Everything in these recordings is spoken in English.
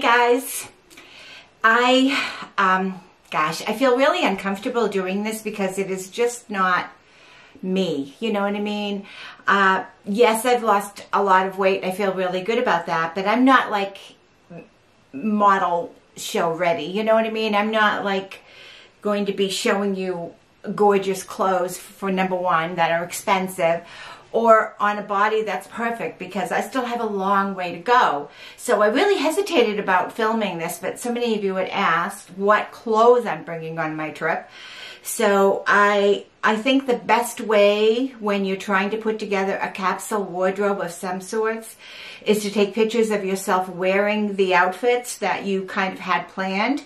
Hi guys. I feel really uncomfortable doing this because it is just not me. You know what I mean? Yes, I've lost a lot of weight. I feel really good about that, but I'm not like model show ready. You know what I mean? I'm not like going to be showing you gorgeous clothes, for number one, that are expensive, or on a body that's perfect, because I still have a long way to go. So I really hesitated about filming this, but so many of you had asked what clothes I'm bringing on my trip. So I think the best way when you're trying to put together a capsule wardrobe of some sorts is to take pictures of yourself wearing the outfits that you kind of had planned.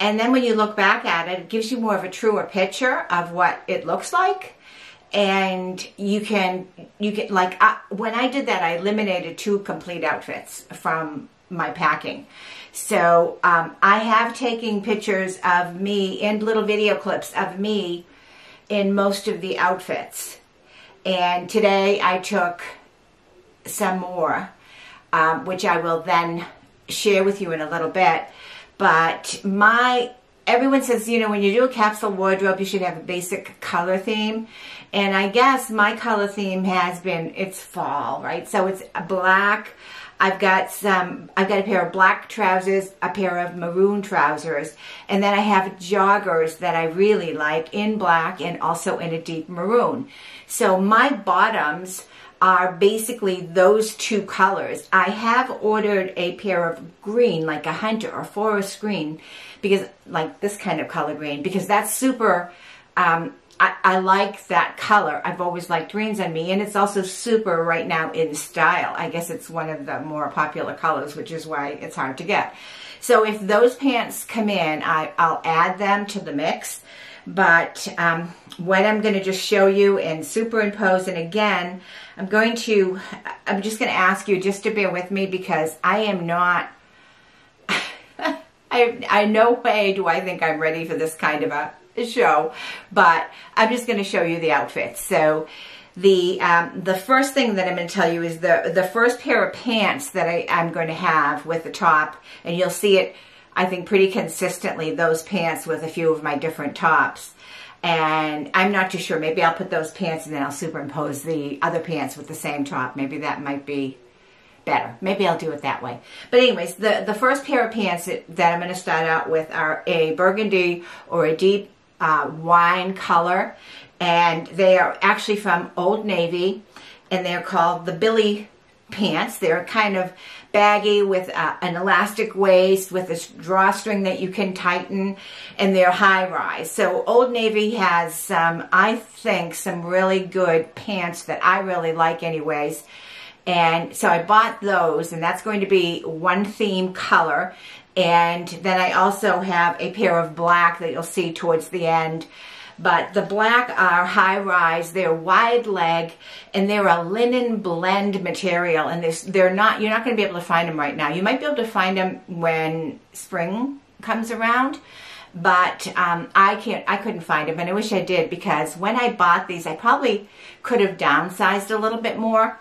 And then when you look back at it, it gives you more of a truer picture of what it looks like. And you can like, when I did that, I eliminated 2 complete outfits from my packing. So I have taken pictures of me and little video clips of me in most of the outfits. And today I took some more, which I will then share with you in a little bit. But everyone says, you know, when you do a capsule wardrobe, you should have a basic color theme. And I guess my color theme has been, it's fall, right? So it's black. I've got a pair of black trousers, a pair of maroon trousers, and then I have joggers that I really like in black and also in a deep maroon. So my bottoms are basically those 2 colors. I have ordered a pair of green, like a hunter or forest green, because like this kind of color green, because that's super, I like that color. I've always liked greens on me, and it's also super right now in style. I guess it's one of the more popular colors, which is why it's hard to get. So if those pants come in, I'll add them to the mix. But what I'm going to just show you and superimpose, and again, I'm just going to ask you just to bear with me, because I am not, I no way do I think I'm ready for this kind of a show, but I'm just going to show you the outfits. So the first thing that I'm going to tell you is the first pair of pants that I'm going to have with the top, and you'll see it, I think, pretty consistently, those pants with a few of my different tops. And I'm not too sure, maybe I'll put those pants and then I'll superimpose the other pants with the same top. Maybe that might be better. Maybe I'll do it that way. But anyways, the first pair of pants that I'm going to start out with are a burgundy or a deep wine color. And they are actually from Old Navy, and they're called the Billie pants. They're kind of baggy with an elastic waist with a drawstring that you can tighten, and they're high rise. So Old Navy has, I think, some really good pants that I really like anyways. And so I bought those, and that's going to be one theme color. And then I also have a pair of black that you'll see towards the end. But the black are high rise, they're wide leg, and they're a linen blend material. And you're not going to be able to find them right now. You might be able to find them when spring comes around, but I couldn't find them, and I wish I did, because when I bought these, I probably could have downsized a little bit more.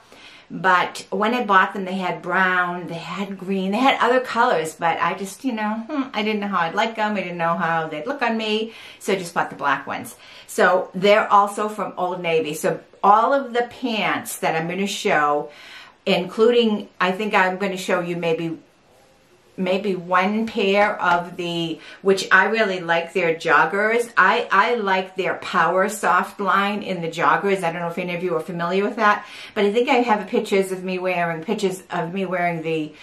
But when I bought them, they had brown, they had green, they had other colors, but I just, you know, I didn't know how I'd like them. I didn't know how they'd look on me, so I just bought the black ones. So they're also from Old Navy. So all of the pants that I'm going to show, including, I think I'm going to show you maybe one pair of which I really like their joggers. I like their power soft line in the joggers. I don't know if any of you are familiar with that, but I think I have pictures of me wearing the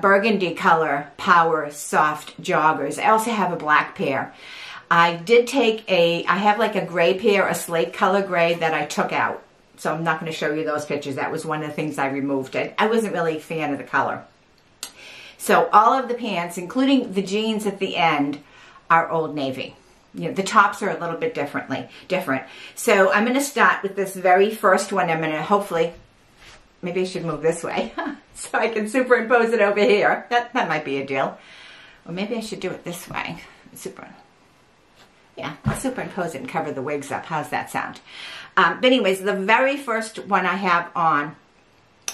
burgundy color power soft joggers. I also have a black pair. I have like a gray pair, a slate color gray, that I took out. So I'm not going to show you those pictures. That was one of the things I removed. I wasn't really a fan of the color. So all of the pants, including the jeans at the end, are Old Navy. You know, the tops are a little bit different. So I'm going to start with this very first one. I'm going to hopefully, maybe I should move this way so I can superimpose it over here. That might be a deal. Or maybe I should do it this way. I'll superimpose it and cover the wigs up. How's that sound? But anyways, the very first one I have on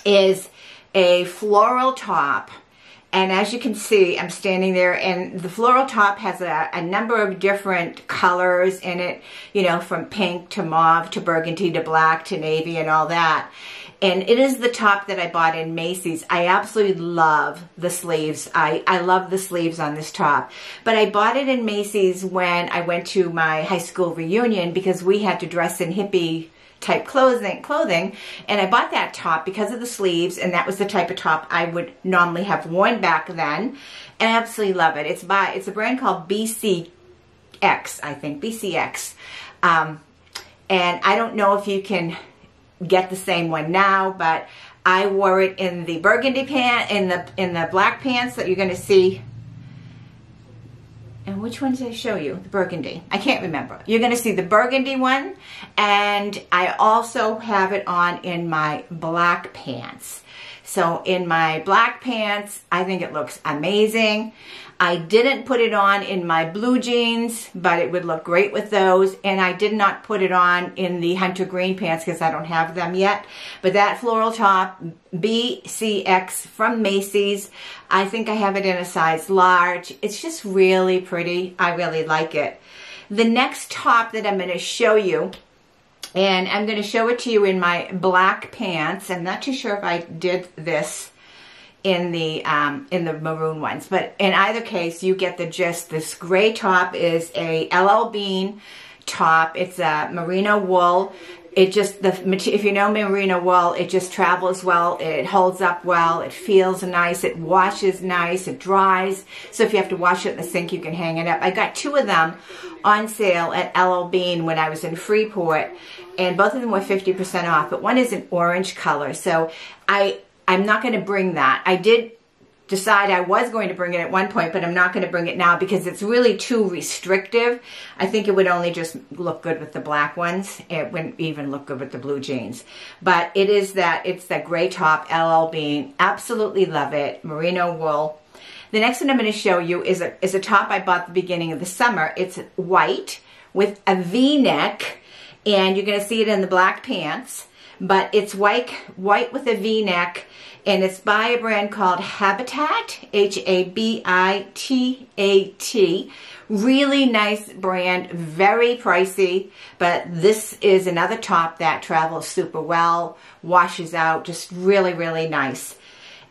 is a floral top. And as you can see, I'm standing there, and the floral top has a number of different colors in it, you know, from pink to mauve to burgundy to black to navy and all that. And it is the top that I bought in Macy's. I absolutely love the sleeves. I love the sleeves on this top. But I bought it in Macy's when I went to my high school reunion, because we had to dress in hippie type clothing, and I bought that top because of the sleeves, and that was the type of top I would normally have worn back then. And I absolutely love it. It's a brand called BCX, I think, BCX. And I don't know if you can get the same one now, but I wore it in the burgundy pant, in the black pants that you're going to see. And which one did I show you? The burgundy. I can't remember. You're going to see the burgundy one. And I also have it on in my black pants. So in my black pants, I think it looks amazing. I didn't put it on in my blue jeans, but it would look great with those. And I did not put it on in the hunter green pants because I don't have them yet. But that floral top, BCX from Macy's, I think I have it in a size large. It's just really pretty. I really like it. The next top that I'm going to show you, and I'm going to show it to you in my black pants. I'm not too sure if I did this in the maroon ones, but in either case, you get the gist. This gray top is a LL Bean top. It's a merino wool. It just, if you know merino wool, it just travels well, it holds up well, it feels nice, it washes nice, it dries. So if you have to wash it in the sink, you can hang it up. I got two of them on sale at LL Bean when I was in Freeport, and both of them were 50% off, but one is an orange color. So I'm not going to bring that. I did decide I was going to bring it at one point, but I'm not going to bring it now because it's really too restrictive. I think it would only just look good with the black ones. It wouldn't even look good with the blue jeans. But it is that, it's that gray top, LL Bean. Absolutely love it. Merino wool. The next one I'm going to show you is a top I bought at the beginning of the summer. It's white with a V-neck, and you're going to see it in the black pants. But it's white with a V-neck, and it's by a brand called Habitat, H-A-B-I-T-A-T. Really nice brand, very pricey, but this is another top that travels super well, washes out, just really, really nice.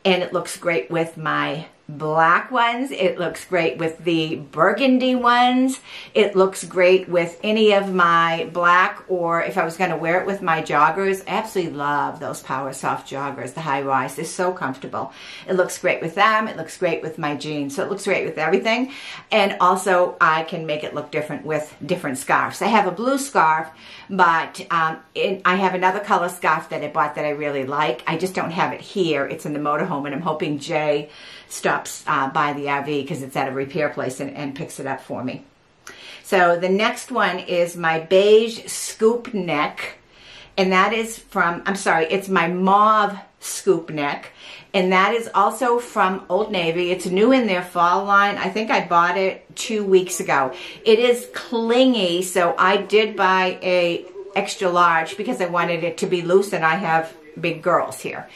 And it looks great with my black ones. It looks great with the burgundy ones. It looks great with any of my black, or if I was going to wear it with my joggers. I absolutely love those Power Soft joggers, the high rise. They're so comfortable. It looks great with them. It looks great with my jeans. So it looks great with everything. And also I can make it look different with different scarves. I have a blue scarf, but I have another color scarf that I bought that I really like. I just don't have it here. It's in the motorhome, and I'm hoping Jay stops by the RV because it's at a repair place and picks it up for me. So the next one is my beige scoop neck, and that is from, I'm sorry, it's my mauve scoop neck, and that is also from Old Navy. It's new in their fall line. I think I bought it 2 weeks ago. It is clingy, so I did buy a extra large because I wanted it to be loose, and I have big girls here.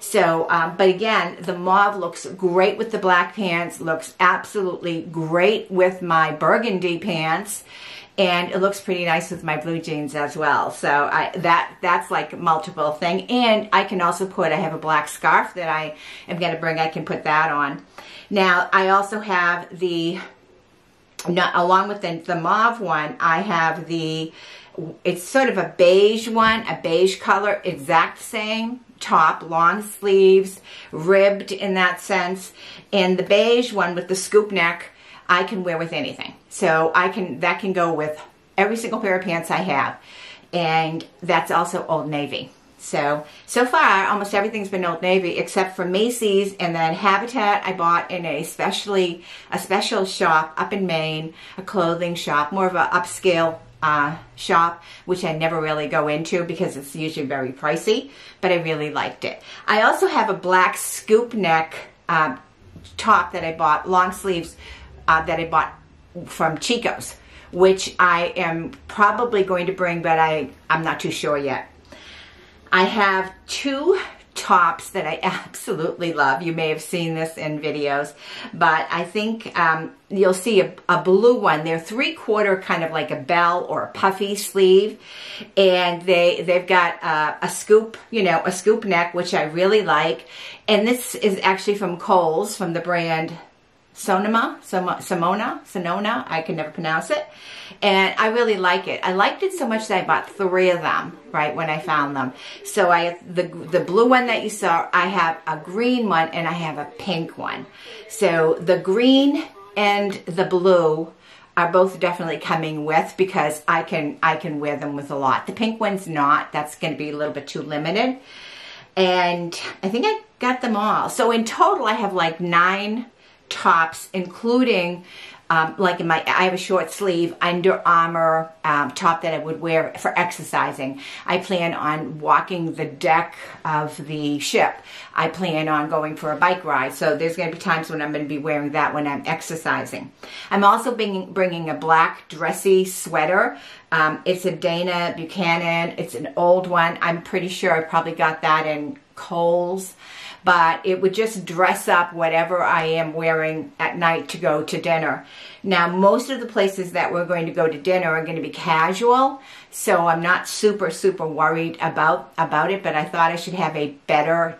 So, but again, the mauve looks great with the black pants, looks absolutely great with my burgundy pants, and it looks pretty nice with my blue jeans as well. So that's like multiple thing. And I can also put, I have a black scarf that I am going to bring, I can put that on. Now, I also have along with the mauve one, I have it's sort of a beige one, a beige color, exact same top, long sleeves, ribbed in that sense. And the beige one with the scoop neck, I can wear with anything. So that can go with every single pair of pants I have. And that's also Old Navy. So far, almost everything's been Old Navy except for Macy's, and then Habitat I bought in a special shop up in Maine, a clothing shop, more of an upscale shop, which I never really go into because it's usually very pricey, but I really liked it. I also have a black scoop neck top that I bought, long sleeves that I bought from Chico's, which I am probably going to bring, but I'm not too sure yet. I have two tops that I absolutely love. You may have seen this in videos, but I think you'll see a blue one. They're 3/4 kind of like a bell or a puffy sleeve, and they've got a scoop, you know, a scoop neck, which I really like. And this is actually from Kohl's, from the brand Sonoma, I can never pronounce it. And I really like it. I liked it so much that I bought 3 of them right when I found them. So the blue one that you saw, I have a green one and I have a pink one. So the green and the blue are both definitely coming with, because I can wear them with a lot. The pink one's not. That's going to be a little bit too limited. And I think I got them all. So in total, I have like 9 tops, including I have a short sleeve Under Armour top that I would wear for exercising. I plan on walking the deck of the ship. I plan on going for a bike ride. So there's going to be times when I'm going to be wearing that when I'm exercising. I'm also bringing a black dressy sweater. It's a Dana Buchanan. It's an old one. I'm pretty sure I probably got that in Kohl's. But it would just dress up whatever I am wearing at night to go to dinner. Now, most of the places that we're going to go to dinner are going to be casual, so I'm not super, super worried about it, but I thought I should have a better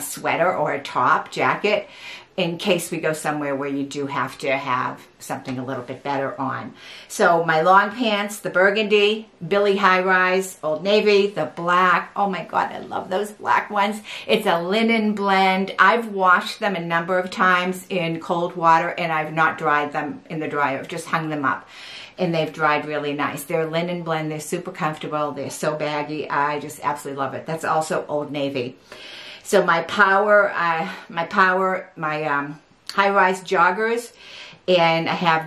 sweater or a top jacket in case we go somewhere where you do have to have something a little bit better on. So my long pants, the burgundy, Billie high rise, Old Navy, the black. Oh my God, I love those black ones. It's a linen blend. I've washed them a number of times in cold water, and I've not dried them in the dryer. I've just hung them up, and they've dried really nice. They're linen blend. They're super comfortable. They're so baggy. I just absolutely love it. That's also Old Navy. So my power, my high-rise joggers, and I have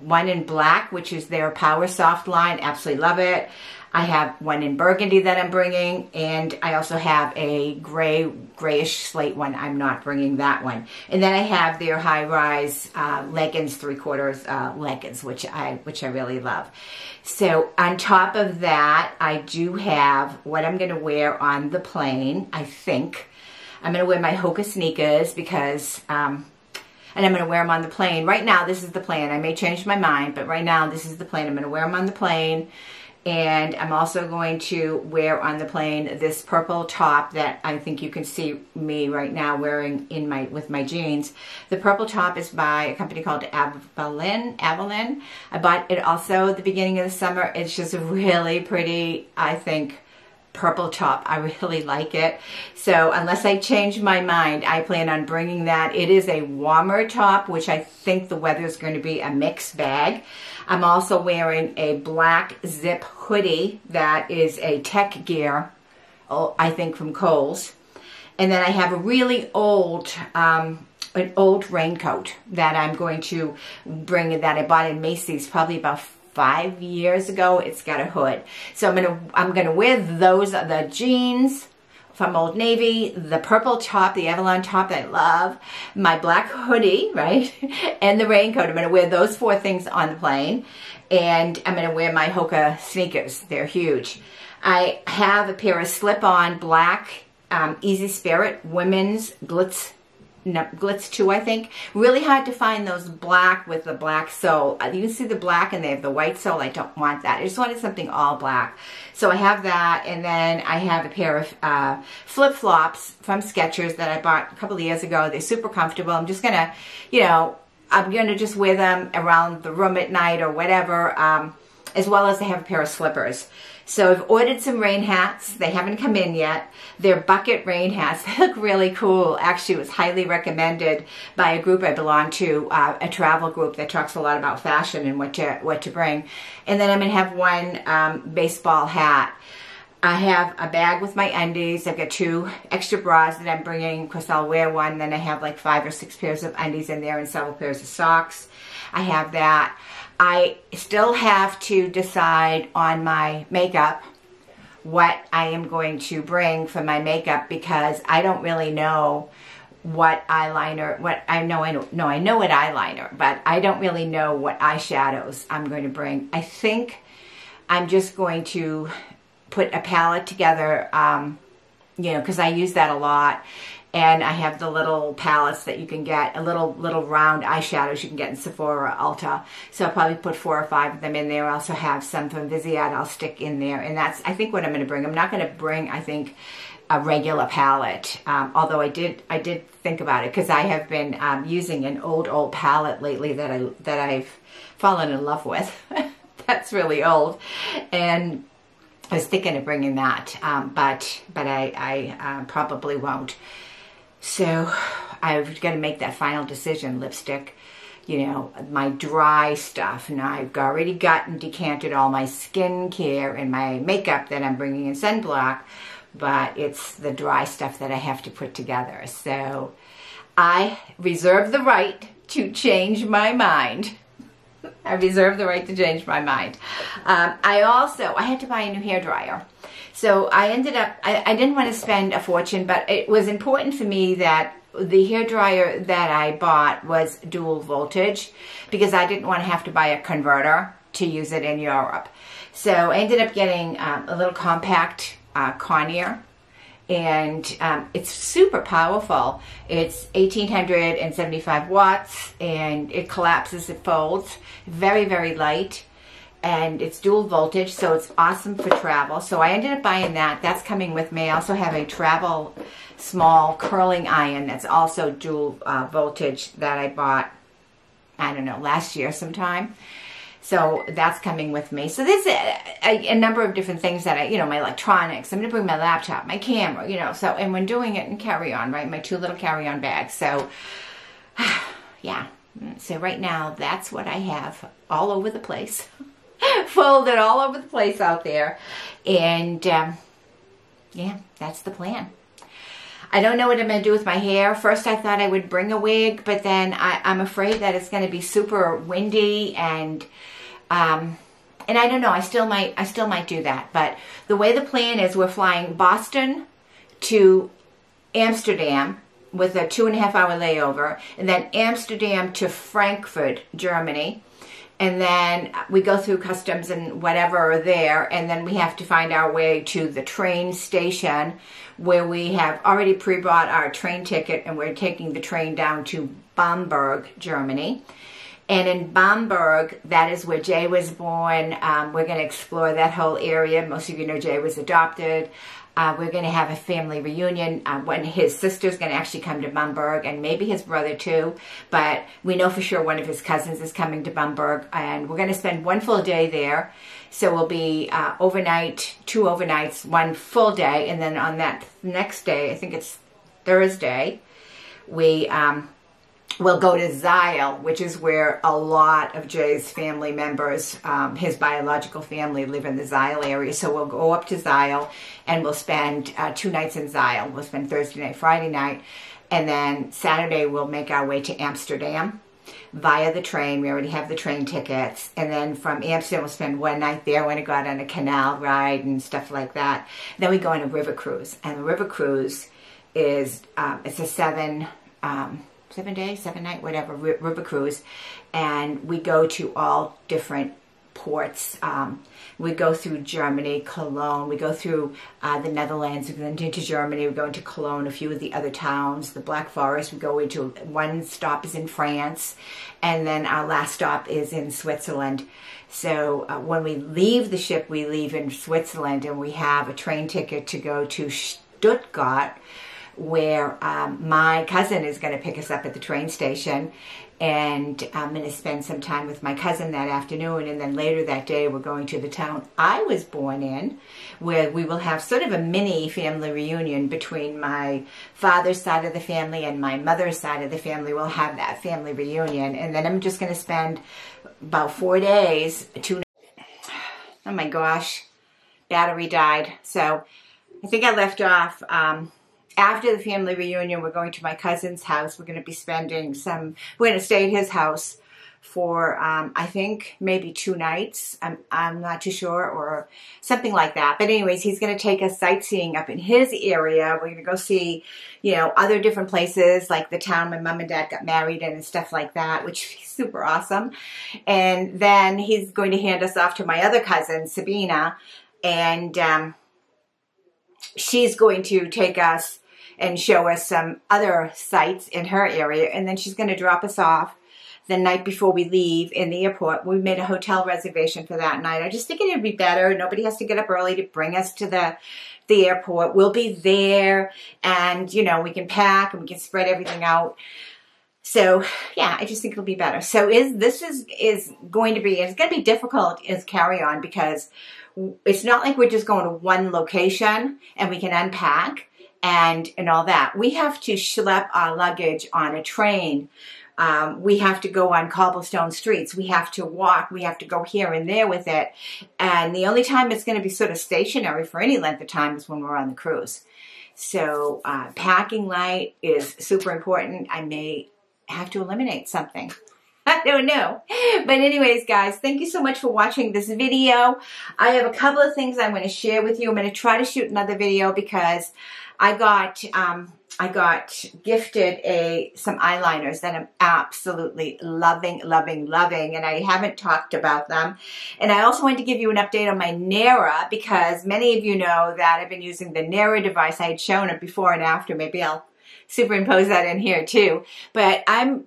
one in black, which is their Power Soft line. Absolutely love it. I have one in burgundy that I'm bringing, and I also have a grayish slate one. I'm not bringing that one. And then I have their high-rise leggings, 3/4 leggings, which I really love. So on top of that, I do have what I'm going to wear on the plane, I think. I'm going to wear my Hoka sneakers because... and I'm going to wear them on the plane. Right now, this is the plan. I may change my mind, but right now, this is the plan. I'm going to wear them on the plane. And I'm also going to wear on the plane this purple top that I think you can see me right now wearing in my with my jeans. The purple top is by a company called Avalon. I bought it also at the beginning of the summer. It's just a really pretty, I think, purple top. I really like it. So unless I change my mind, I plan on bringing that. It is a warmer top, which I think the weather is going to be a mixed bag. I'm also wearing a black zip hoodie that is a Tech Gear, I think from Kohl's. And then I have a really old, an old raincoat that I'm going to bring that I bought in Macy's probably about 5 years ago. It's got a hood. So I'm gonna wear those, the jeans from Old Navy, the purple top, the Avalon top that I love, my black hoodie, right, and the raincoat. I'm gonna wear those 4 things on the plane, and I'm gonna wear my Hoka sneakers. They're huge. I have a pair of slip-on black Easy Spirit women's Glitz 2, I think. Really hard to find those black with the black sole. You can see the black and they have the white sole. I don't want that. I just wanted something all black. So I have that, and then I have a pair of flip-flops from Skechers that I bought a couple of years ago. They're super comfortable. I'm just going to, you know, I'm going to just wear them around the room at night or whatever, as well as I have a pair of slippers. So I've ordered some rain hats. They haven't come in yet. They're bucket rain hats. They look really cool. Actually, it was highly recommended by a group I belong to, a travel group that talks a lot about fashion and what to bring. And then I'm going to have one baseball hat. I have a bag with my undies. I've got 2 extra bras that I'm bringing. Of course, I'll wear one. Then I have like 5 or 6 pairs of undies in there and several pairs of socks. I have that. I still have to decide on my makeup, what I am going to bring for my makeup, because I don't really know what eyeliner, I know what eyeliner, but I don't really know what eyeshadows I'm going to bring. I think I'm just going to put a palette together, you know, because I use that a lot. And I have the little palettes that you can get, a little round eyeshadows you can get in Sephora or Ulta. So I'll probably put 4 or 5 of them in there. I also have some from Visead I'll stick in there. And that's, I think, what I'm going to bring. I'm not going to bring, I think, a regular palette, although I did think about it, because I have been using an old palette lately that I've fallen in love with. That's really old. And I was thinking of bringing that, but I probably won't. So I've got to make that final decision. Lipstick, you know, my dry stuff. Now I've already gotten decanted all my skincare and my makeup that I'm bringing in sunblock, but it's the dry stuff that I have to put together. So I reserve the right to change my mind. I reserve the right to change my mind. I had to buy a new hairdryer. So I ended up, I didn't want to spend a fortune, but it was important for me that the hairdryer that I bought was dual voltage, because I didn't want to have to buy a converter to use it in Europe. So I ended up getting a little compact Conair, and it's super powerful. It's 1875 watts, and it collapses, it folds, very, very light. And it's dual voltage, so it's awesome for travel. So I ended up buying that. That's coming with me. I also have a travel small curling iron that's also dual voltage that I bought, I don't know, last year sometime. So that's coming with me. So there's a number of different things that I, you know, my electronics. I'm going to bring my laptop, my camera, you know. So, and when doing it in carry-on, right, my 2 little carry-on bags. So, yeah. So right now, that's what I have all over the place. Folded all over the place out there, and yeah, that's the plan. I don't know what I'm going to do with my hair. First I thought I would bring a wig, but then I'm afraid that it's going to be super windy, and I don't know, I still might do that. But the way the plan is, we're flying Boston to Amsterdam with a 2.5-hour layover, and then Amsterdam to Frankfurt, Germany. And then we go through customs and whatever are there, and then we have to find our way to the train station, where we have already pre-bought our train ticket, and we're taking the train down to Bamberg, Germany. And in Bamberg, that is where Jay was born. We're going to explore that whole area. Most of you know Jay was adopted. We're going to have a family reunion when his sister's going to actually come to Bamberg, and maybe his brother too, but we know for sure one of his cousins is coming to Bamberg, and we're going to spend 1 full day there. So we'll be overnight, 2 overnights, 1 full day, and then on that next day, I think it's Thursday, we we'll go to Zile, which is where a lot of Jay's family members, his biological family, live in the Zile area. So we'll go up to Zile, and we'll spend 2 nights in Zile. We'll spend Thursday night, Friday night, and then Saturday we'll make our way to Amsterdam via the train. We already have the train tickets. And then from Amsterdam, we'll spend 1 night there. We're going to go out on a canal ride and stuff like that. Then we go on a river cruise. And the river cruise is, it's a 7 day, 7 night, whatever, river cruise, and we go to all different ports. We go through Germany, Cologne, we go through the Netherlands, we go into Germany, we go into Cologne, a few of the other towns, the Black Forest, we go into, 1 stop is in France, and then our last stop is in Switzerland. So when we leave the ship, we leave in Switzerland, and we have a train ticket to go to Stuttgart, where my cousin is going to pick us up at the train station, and I'm going to spend some time with my cousin that afternoon, and then later that day we're going to the town I was born in, where we will have sort of a mini family reunion between my father's side of the family and my mother's side of the family. We'll have that family reunion, and then I'm just going to spend about 4 days, 2 nights. Oh my gosh, battery died. So I think I left off, after the family reunion, we're going to my cousin's house. We're going to be spending some, we're going to stay at his house for, I think, maybe 2 nights. I'm not too sure, or something like that. But anyways, he's going to take us sightseeing up in his area. We're going to go see, you know, other different places, like the town my mom and dad got married in and stuff like that, which is super awesome. And then he's going to hand us off to my other cousin, Sabina, and she's going to take us and show us some other sites in her area, and then she's going to drop us off the night before we leave in the airport. We made a hotel reservation for that night. I just think it would be better. Nobody has to get up early to bring us to the airport. We'll be there, and, you know, we can pack and we can spread everything out. So, yeah, I just think it'll be better. So it's going to be difficult as carry-on, because it's not like we're just going to one location and we can unpack and all that. We have to schlep our luggage on a train. We have to go on cobblestone streets. We have to walk. We have to go here and there with it. And the only time it's going to be sort of stationary for any length of time is when we're on the cruise. So packing light is super important. I may have to eliminate something. I don't know. But anyways, guys, thank you so much for watching this video. I have a couple of things I'm going to share with you. I'm going to try to shoot another video because I got gifted some eyeliners that I'm absolutely loving, and I haven't talked about them. And I also wanted to give you an update on my NARA, because many of you know that I've been using the NARA device. I had shown it before and after. Maybe I'll superimpose that in here too. But I'm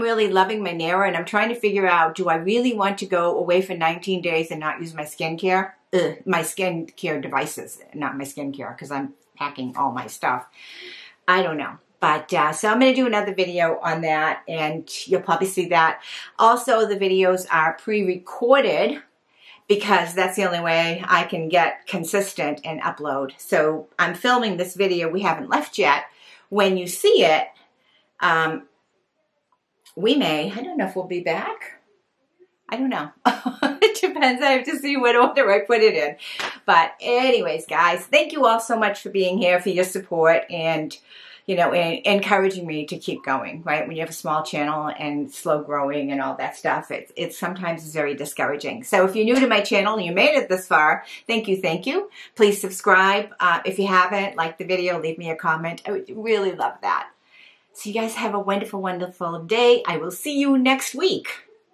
really loving my NARA, and I'm trying to figure out, do I really want to go away for 19 days and not use my skincare? Ugh, my skincare devices, not my skincare, because I'm packing all my stuff. I don't know. But so I'm going to do another video on that, and you'll probably see that. Also, the videos are pre-recorded, because that's the only way I can get consistent and upload. So I'm filming this video. We haven't left yet. When you see it, I don't know if we'll be back. I don't know. It depends. I have to see what order I put it in. But anyways, guys, thank you all so much for being here, for your support, and, you know, encouraging me to keep going, right? When you have a small channel and slow growing and all that stuff, it's sometimes very discouraging. So if you're new to my channel and you made it this far, thank you, thank you. Please subscribe. If you haven't, like the video, leave me a comment. I would really love that. So you guys have a wonderful, wonderful day. I will see you next week.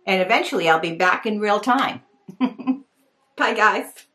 And eventually I'll be back in real time. Bye, guys.